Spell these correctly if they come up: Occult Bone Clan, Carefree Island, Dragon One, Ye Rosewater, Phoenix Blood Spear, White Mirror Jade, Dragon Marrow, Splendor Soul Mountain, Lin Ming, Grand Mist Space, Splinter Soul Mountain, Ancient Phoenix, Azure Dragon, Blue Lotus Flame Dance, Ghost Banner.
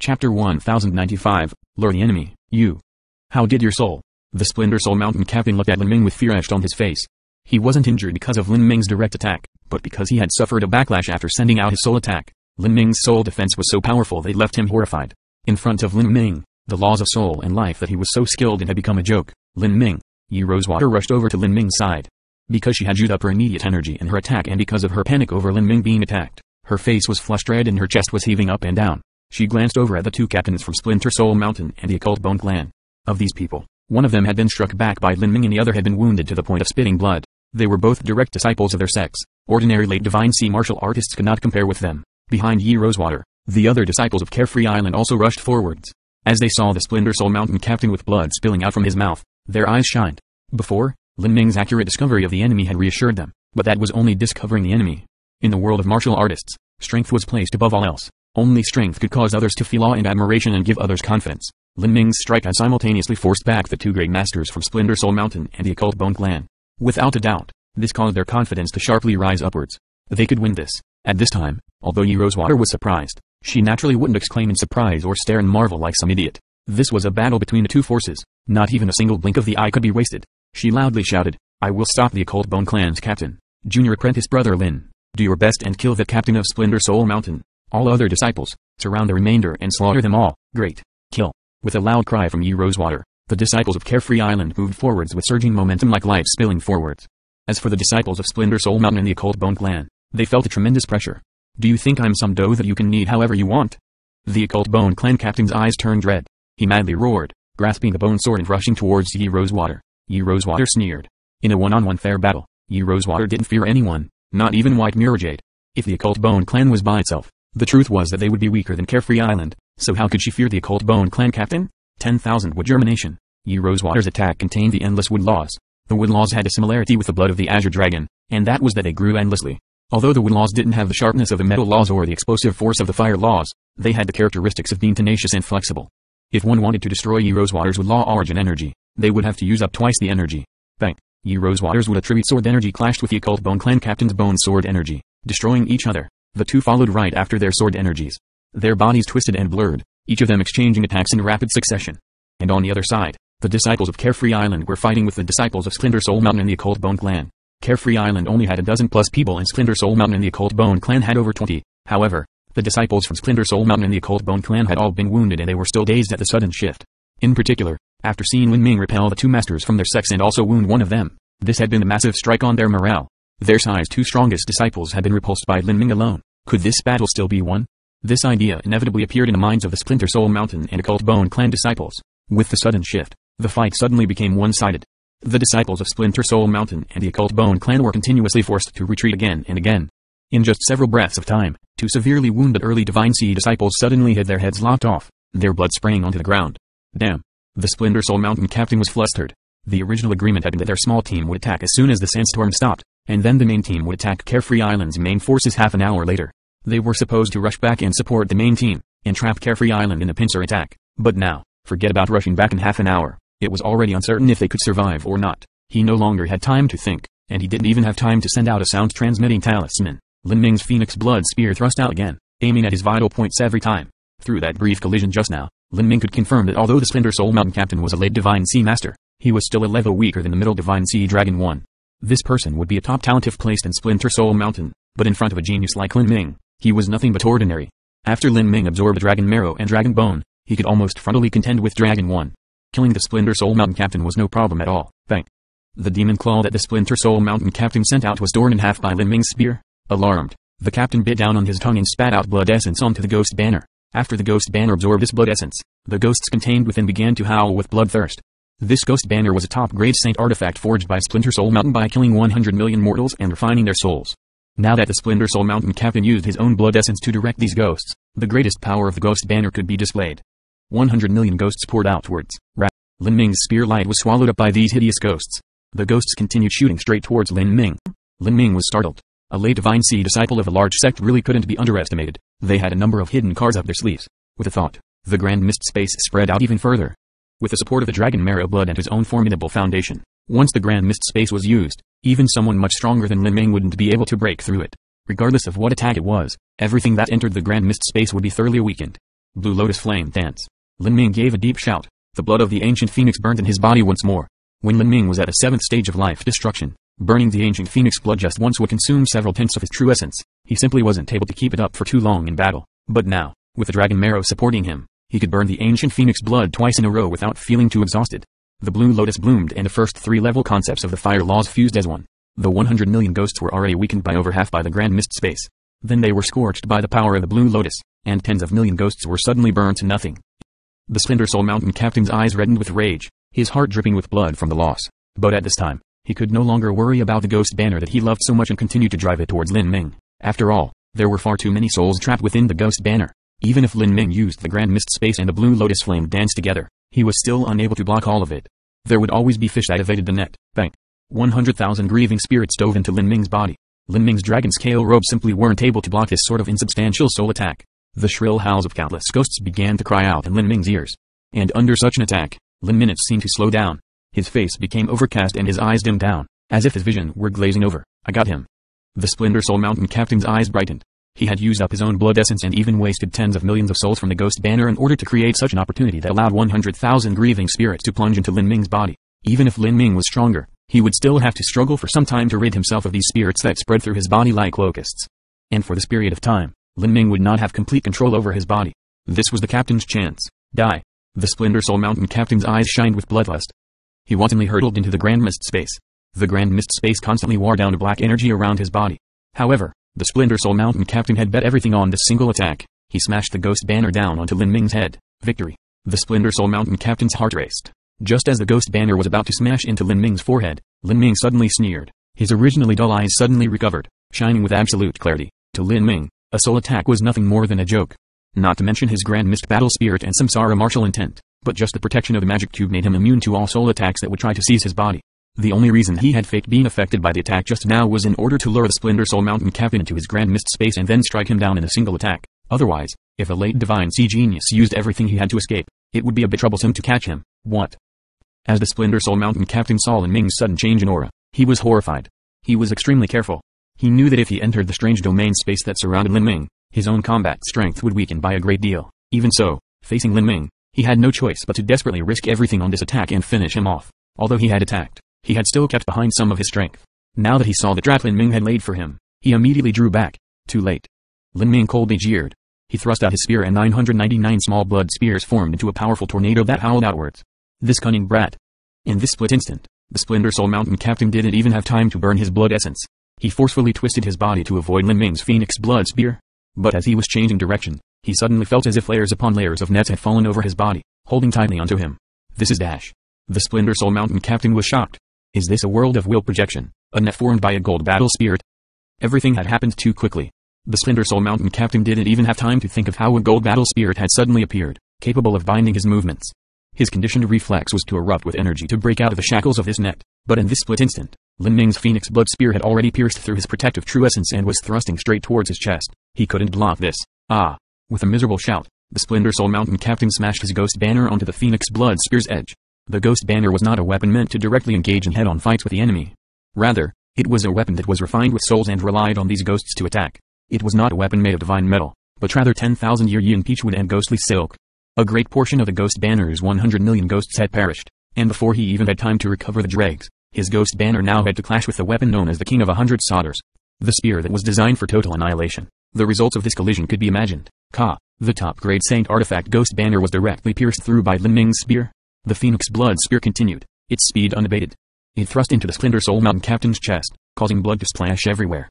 Chapter 1095, Lure the Enemy, You. How did your soul? The Splendor Soul Mountain captain looked at Lin Ming with fear etched on his face. He wasn't injured because of Lin Ming's direct attack, but because he had suffered a backlash after sending out his soul attack. Lin Ming's soul defense was so powerful they left him horrified. In front of Lin Ming, the laws of soul and life that he was so skilled in had become a joke. Lin Ming. Ye Rosewater rushed over to Lin Ming's side. Because she had used up her immediate energy in her attack and because of her panic over Lin Ming being attacked, her face was flushed red and her chest was heaving up and down. She glanced over at the two captains from Splinter Soul Mountain and the Occult Bone Clan. Of these people, one of them had been struck back by Lin Ming and the other had been wounded to the point of spitting blood. They were both direct disciples of their sects. Ordinary late divine sea martial artists could not compare with them. Behind Ye Rosewater, the other disciples of Carefree Island also rushed forwards. As they saw the Splendor Soul Mountain captain with blood spilling out from his mouth, their eyes shined. Before, Lin Ming's accurate discovery of the enemy had reassured them, but that was only discovering the enemy. In the world of martial artists, strength was placed above all else. Only strength could cause others to feel awe and admiration and give others confidence. Lin Ming's strike had simultaneously forced back the two great masters from Splendor Soul Mountain and the Occult Bone Clan. Without a doubt, this caused their confidence to sharply rise upwards. They could win this. At this time, although Ye Rosewater was surprised, she naturally wouldn't exclaim in surprise or stare and marvel like some idiot. This was a battle between the two forces. Not even a single blink of the eye could be wasted. She loudly shouted, "I will stop the Occult Bone Clan's captain. Junior apprentice brother Lin, do your best and kill the captain of Splendor Soul Mountain. All other disciples, surround the remainder and slaughter them all. Great. Kill." With a loud cry from Ye Rosewater, the disciples of Carefree Island moved forwards with surging momentum like life spilling forwards. As for the disciples of Splendor Soul Mountain and the Occult Bone Clan, they felt a tremendous pressure. "Do you think I'm some dough that you can knead however you want?" The Occult Bone Clan captain's eyes turned red. He madly roared, grasping the bone sword and rushing towards Ye Rosewater. Ye Rosewater sneered. In a one-on-one fair battle, Ye Rosewater didn't fear anyone, not even White Mirror Jade. If the Occult Bone Clan was by itself, the truth was that they would be weaker than Carefree Island, so how could she fear the Occult Bone Clan captain? 10,000 Wood Germination. Ye Rosewater's attack contained the endless wood laws. The wood laws had a similarity with the blood of the Azure Dragon, and that was that they grew endlessly. Although the wood laws didn't have the sharpness of the metal laws or the explosive force of the fire laws, they had the characteristics of being tenacious and flexible. If one wanted to destroy Ye Rosewater's wood law origin energy, they would have to use up twice the energy. Bang! Ye Rosewater's wood attribute sword energy clashed with the Occult Bone Clan captain's bone sword energy, destroying each other. The two followed right after their sword energies. Their bodies twisted and blurred, each of them exchanging attacks in rapid succession. And on the other side, the disciples of Carefree Island were fighting with the disciples of Splendor Soul Mountain and the Occult Bone Clan. Carefree Island only had a dozen plus people and Splendor Soul Mountain and the Occult Bone Clan had over 20. However, the disciples from Splendor Soul Mountain and the Occult Bone Clan had all been wounded and they were still dazed at the sudden shift. In particular, after seeing Lin Ming repel the two masters from their sects and also wound one of them, this had been a massive strike on their morale. Their size two strongest disciples had been repulsed by Lin Ming alone. Could this battle still be won? This idea inevitably appeared in the minds of the Splinter Soul Mountain and Occult Bone Clan disciples. With the sudden shift, the fight suddenly became one-sided. The disciples of Splinter Soul Mountain and the Occult Bone Clan were continuously forced to retreat again and again. In just several breaths of time, two severely wounded early Divine Sea disciples suddenly had their heads lopped off, their blood spraying onto the ground. Damn. The Splinter Soul Mountain captain was flustered. The original agreement had been that their small team would attack as soon as the sandstorm stopped, and then the main team would attack Carefree Island's main forces half an hour later. They were supposed to rush back and support the main team, and trap Carefree Island in a pincer attack. But now, forget about rushing back in half an hour. It was already uncertain if they could survive or not. He no longer had time to think, and he didn't even have time to send out a sound transmitting talisman. Lin Ming's Phoenix Blood Spear thrust out again, aiming at his vital points every time. Through that brief collision just now, Lin Ming could confirm that although the Splendor Soul Mountain captain was a late Divine Sea Master, he was still a level weaker than the middle Divine Sea Dragon One. This person would be a top talent if placed in Splinter Soul Mountain, but in front of a genius like Lin Ming, he was nothing but ordinary. After Lin Ming absorbed Dragon Marrow and Dragon Bone, he could almost frontally contend with Dragon One. Killing the Splinter Soul Mountain captain was no problem at all. Bang! The demon claw that the Splinter Soul Mountain captain sent out was torn in half by Lin Ming's spear. Alarmed, the captain bit down on his tongue and spat out blood essence onto the Ghost Banner. After the Ghost Banner absorbed this blood essence, the ghosts contained within began to howl with bloodthirst. This Ghost Banner was a top-grade saint artifact forged by Splinter Soul Mountain by killing 100 million mortals and refining their souls. Now that the Splinter Soul Mountain captain used his own blood essence to direct these ghosts, the greatest power of the Ghost Banner could be displayed. 100 million ghosts poured outwards. Lin Ming's spear light was swallowed up by these hideous ghosts. The ghosts continued shooting straight towards Lin Ming. Lin Ming was startled. A late Divine Sea disciple of a large sect really couldn't be underestimated. They had a number of hidden cards up their sleeves. With a thought, the Grand Mist Space spread out even further. With the support of the Dragon Marrow blood and his own formidable foundation, once the Grand Mist Space was used, even someone much stronger than Lin Ming wouldn't be able to break through it. Regardless of what attack it was, everything that entered the Grand Mist Space would be thoroughly weakened. Blue Lotus Flame Dance. Lin Ming gave a deep shout. The blood of the ancient phoenix burned in his body once more. When Lin Ming was at a seventh stage of life destruction, burning the ancient phoenix blood just once would consume several tenths of his true essence. He simply wasn't able to keep it up for too long in battle. But now, with the Dragon Marrow supporting him, he could burn the ancient phoenix blood twice in a row without feeling too exhausted. The Blue Lotus bloomed and the first three level concepts of the fire laws fused as one. The 100 million ghosts were already weakened by over half by the Grand Mist Space. Then they were scorched by the power of the Blue Lotus, and tens of million ghosts were suddenly burned to nothing. The Splinter Soul Mountain captain's eyes reddened with rage, his heart dripping with blood from the loss. But at this time, he could no longer worry about the Ghost Banner that he loved so much and continued to drive it towards Lin Ming. After all, there were far too many souls trapped within the Ghost Banner. Even if Lin Ming used the Grand Mist Space and the Blue Lotus Flame Dance together, he was still unable to block all of it. There would always be fish that evaded the net. Bang! 100,000 grieving spirits dove into Lin Ming's body. Lin Ming's dragon scale robe simply weren't able to block this sort of insubstantial soul attack. The shrill howls of countless ghosts began to cry out in Lin Ming's ears. And under such an attack, Lin Ming seemed to slow down. His face became overcast and his eyes dimmed down, as if his vision were glazing over. I got him. The Splendor Soul Mountain captain's eyes brightened. He had used up his own blood essence and even wasted tens of millions of souls from the Ghost Banner in order to create such an opportunity that allowed 100,000 grieving spirits to plunge into Lin Ming's body. Even if Lin Ming was stronger, he would still have to struggle for some time to rid himself of these spirits that spread through his body like locusts. And for this period of time, Lin Ming would not have complete control over his body. This was the captain's chance. Die. The Splendor Soul Mountain captain's eyes shined with bloodlust. He wantonly hurtled into the Grand Mist Space. The Grand Mist Space constantly wore down a black energy around his body. However, the Splendor Soul Mountain captain had bet everything on this single attack. He smashed the Ghost Banner down onto Lin Ming's head. Victory. The Splendor Soul Mountain captain's heart raced. Just as the Ghost Banner was about to smash into Lin Ming's forehead, Lin Ming suddenly sneered. His originally dull eyes suddenly recovered, shining with absolute clarity. To Lin Ming, a soul attack was nothing more than a joke. Not to mention his Grand Mist battle spirit and samsara martial intent, but just the protection of the magic cube made him immune to all soul attacks that would try to seize his body. The only reason he had faked being affected by the attack just now was in order to lure the Splendor Soul Mountain captain into his Grand Mist Space and then strike him down in a single attack. Otherwise, if the late Divine Sea Genius used everything he had to escape, it would be a bit troublesome to catch him. What? As the Splendor Soul Mountain captain saw Lin Ming's sudden change in aura, he was horrified. He was extremely careful. He knew that if he entered the strange domain space that surrounded Lin Ming, his own combat strength would weaken by a great deal. Even so, facing Lin Ming, he had no choice but to desperately risk everything on this attack and finish him off. Although he had attacked, he had still kept behind some of his strength. Now that he saw the trap Lin Ming had laid for him, he immediately drew back. Too late. Lin Ming coldly jeered. He thrust out his spear and 999 small blood spears formed into a powerful tornado that howled outwards. This cunning brat. In this split instant, the Splendor Soul Mountain captain didn't even have time to burn his blood essence. He forcefully twisted his body to avoid Lin Ming's Phoenix Blood Spear. But as he was changing direction, he suddenly felt as if layers upon layers of nets had fallen over his body, holding tightly onto him. This is Dash. The Splendor Soul Mountain captain was shocked. Is this a world of will projection? A net formed by a gold battle spirit? Everything had happened too quickly. The Splendor Soul Mountain captain didn't even have time to think of how a gold battle spirit had suddenly appeared, capable of binding his movements. His conditioned reflex was to erupt with energy to break out of the shackles of this net. But in this split instant, Lin Ming's Phoenix Blood Spear had already pierced through his protective true essence and was thrusting straight towards his chest. He couldn't block this. Ah! With a miserable shout, the Splendor Soul Mountain captain smashed his Ghost Banner onto the Phoenix Blood Spear's edge. The Ghost Banner was not a weapon meant to directly engage in head-on fights with the enemy. Rather, it was a weapon that was refined with souls and relied on these ghosts to attack. It was not a weapon made of divine metal, but rather 10,000-year yin peachwood and ghostly silk. A great portion of the Ghost Banner's 100 million ghosts had perished, and before he even had time to recover the dregs, his Ghost Banner now had to clash with the weapon known as the King of 100 Sodders, the spear that was designed for total annihilation. The results of this collision could be imagined. Ka, the top-grade Saint Artifact Ghost Banner was directly pierced through by Lin Ming's spear. The Phoenix Blood Spear continued, its speed unabated. It thrust into the Splendor Soul Mountain captain's chest, causing blood to splash everywhere.